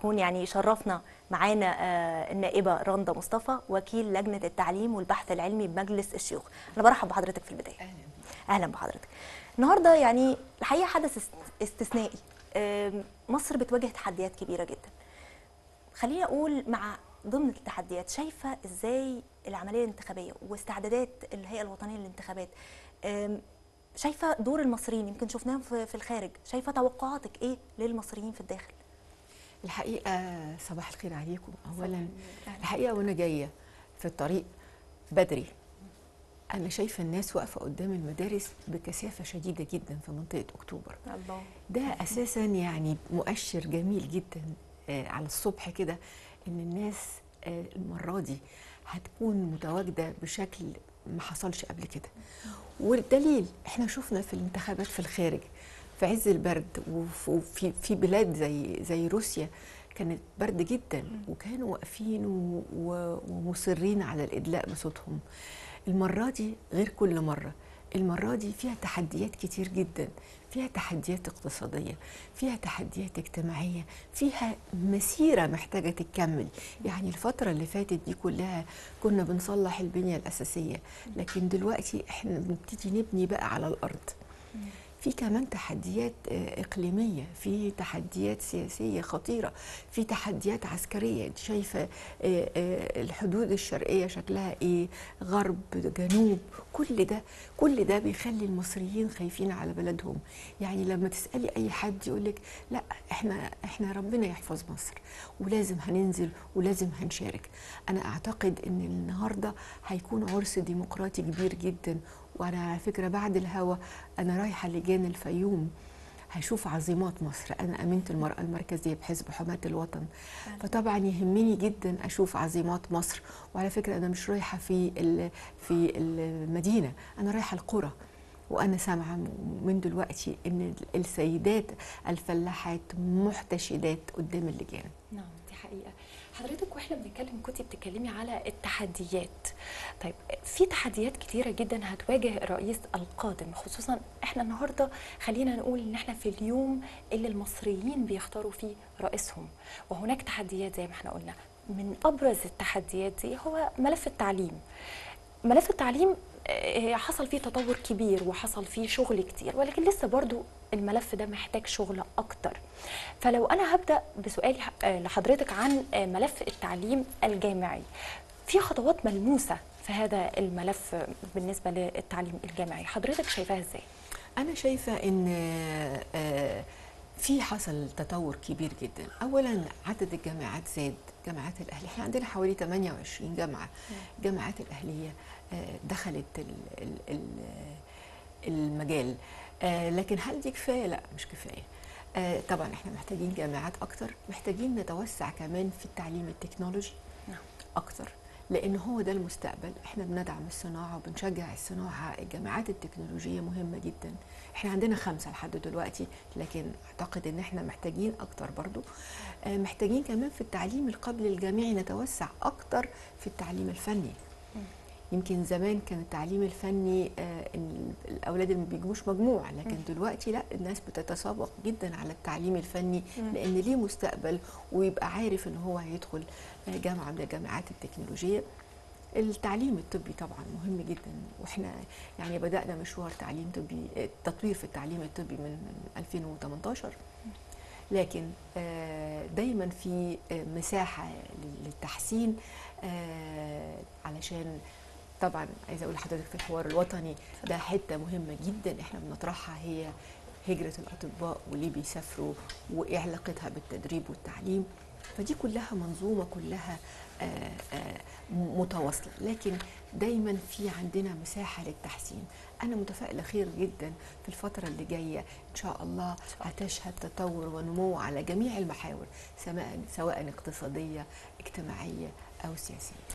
تكون يعني شرفنا معانا النائبة رندا مصطفى وكيل لجنة التعليم والبحث العلمي بمجلس الشيوخ. أنا برحب بحضرتك في البداية. أهلا بحضرتك. النهاردة يعني الحقيقة حدث استثنائي، مصر بتواجه تحديات كبيرة جدا. خليني أقول مع ضمن التحديات شايفة إزاي العملية الانتخابية واستعدادات الهيئة الوطنية للانتخابات، شايفة دور المصريين يمكن شفناهم في الخارج، شايفة توقعاتك إيه للمصريين في الداخل؟ الحقيقة صباح الخير عليكم أولا. الحقيقة وأنا جاية في الطريق بدري أنا شايفة الناس واقفة قدام المدارس بكثافة شديدة جدا في منطقة أكتوبر. الله. ده أساسا يعني مؤشر جميل جدا على الصبح كده إن الناس المرة دي هتكون متواجدة بشكل ما حصلش قبل كده، والدليل إحنا شفنا في الانتخابات في الخارج في عز البرد وفي بلاد زي روسيا كانت برد جدا وكانوا واقفين ومصرين على الإدلاء بصوتهم. المرة دي غير كل مرة، المرة دي فيها تحديات كتير جدا، فيها تحديات اقتصادية، فيها تحديات اجتماعية، فيها مسيرة محتاجة تكمل. يعني الفترة اللي فاتت دي كلها كنا بنصلح البنية الأساسية، لكن دلوقتي احنا بنبتدي نبني بقى على الأرض. في كمان تحديات إقليمية، في تحديات سياسية خطيرة، في تحديات عسكرية. انت شايفة الحدود الشرقية شكلها ايه، غرب جنوب، كل ده بيخلي المصريين خايفين على بلدهم. يعني لما تسألي اي حد يقولك لا احنا ربنا يحفظ مصر ولازم هننزل ولازم هنشارك. انا اعتقد ان النهاردة هيكون عرس ديمقراطي كبير جدا، وانا على فكره بعد الهوا انا رايحه لجان الفيوم هشوف عظيمات مصر. انا امينه المراه المركزيه بحزب حماة الوطن، فطبعا يهمني جدا اشوف عظيمات مصر. وعلى فكره انا مش رايحه في المدينه، انا رايحه القرى، وانا سامعه من دلوقتي ان السيدات الفلاحات محتشدات قدام اللجان. نعم دي حقيقه. حضرتك واحنا بنتكلم كنتي بتتكلمي على التحديات. طيب في تحديات كتيره جدا هتواجه الرئيس القادم، خصوصا احنا النهارده خلينا نقول ان احنا في اليوم اللي المصريين بيختاروا فيه رئيسهم، وهناك تحديات زي ما احنا قلنا. من ابرز التحديات دي هو ملف التعليم. ملف التعليم حصل فيه تطور كبير وحصل فيه شغل كتير، ولكن لسه برضو الملف ده محتاج شغل اكتر. فلو انا هبدأ بسؤال لحضرتك عن ملف التعليم الجامعي، في خطوات ملموسة في هذا الملف بالنسبة للتعليم الجامعي حضرتك شايفاها ازاي؟ انا شايفة ان في حصل تطور كبير جدا. اولا عدد الجامعات زاد، جامعات الاهليه احنا عندنا حوالي 28 جامعه، الجامعات الاهليه دخلت المجال، لكن هل دي كفايه؟ لا مش كفايه. طبعا احنا محتاجين جامعات اكتر، محتاجين نتوسع كمان في التعليم التكنولوجي اكتر، لأن هو ده المستقبل. احنا بندعم الصناعة وبنشجع الصناعة، الجامعات التكنولوجية مهمة جدا. احنا عندنا 5 لحد دلوقتي، لكن اعتقد ان احنا محتاجين اكتر برضو. محتاجين كمان في التعليم القبل الجامعي نتوسع اكتر في التعليم الفني. يمكن زمان كان التعليم الفني الاولاد اللي ما بيجيبوش مجموع، لكن دلوقتي لا، الناس بتتسابق جدا على التعليم الفني لان ليه مستقبل ويبقى عارف ان هو هيدخل جامعه من الجامعات التكنولوجيه. التعليم الطبي طبعا مهم جدا، واحنا يعني بدانا مشوار تعليم طبي، التطوير في التعليم الطبي من 2018، لكن دايما في مساحه للتحسين علشان طبعا عايزه اقول لحضرتك في الحوار الوطني ده حته مهمه جدا احنا بنطرحها، هي هجره الاطباء وليه بيسافروا وايه علاقتها بالتدريب والتعليم. فدي كلها منظومه، كلها متواصله، لكن دايما في عندنا مساحه للتحسين. انا متفائله خير جدا في الفتره اللي جايه ان شاء الله هتشهد تطور ونمو على جميع المحاور، سواء اقتصاديه اجتماعيه او سياسيه.